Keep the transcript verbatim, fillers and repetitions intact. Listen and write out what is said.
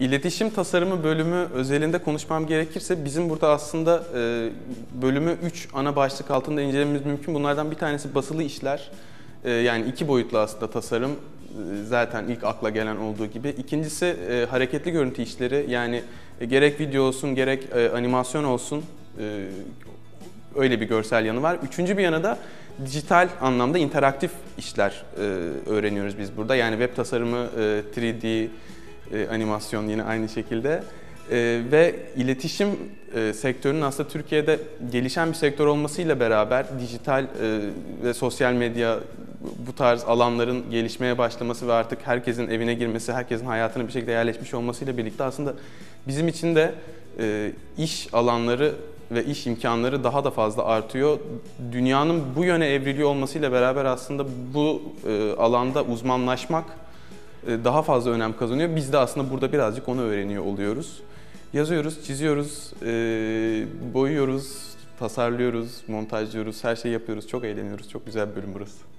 İletişim Tasarımı bölümü özelinde konuşmam gerekirse bizim burada aslında bölümü üç ana başlık altında incelememiz mümkün. Bunlardan bir tanesi basılı işler, yani iki boyutlu aslında tasarım, zaten ilk akla gelen olduğu gibi. İkincisi hareketli görüntü işleri, yani gerek video olsun gerek animasyon olsun, öyle bir görsel yanı var. Üçüncü bir yana da dijital anlamda interaktif işler öğreniyoruz biz burada. Yani web tasarımı, üç D, E, animasyon yine aynı şekilde e, ve iletişim e, sektörünün aslında Türkiye'de gelişen bir sektör olmasıyla beraber dijital e, ve sosyal medya, bu tarz alanların gelişmeye başlaması ve artık herkesin evine girmesi, herkesin hayatına bir şekilde yerleşmiş olmasıyla birlikte aslında bizim için de e, iş alanları ve iş imkanları daha da fazla artıyor. Dünyanın bu yöne evriliyor olmasıyla beraber aslında bu e, alanda uzmanlaşmak daha fazla önem kazanıyor. Biz de aslında burada birazcık onu öğreniyor oluyoruz. Yazıyoruz, çiziyoruz, boyuyoruz, tasarlıyoruz, montajlıyoruz, her şeyi yapıyoruz. Çok eğleniyoruz. Çok güzel bir bölüm burası.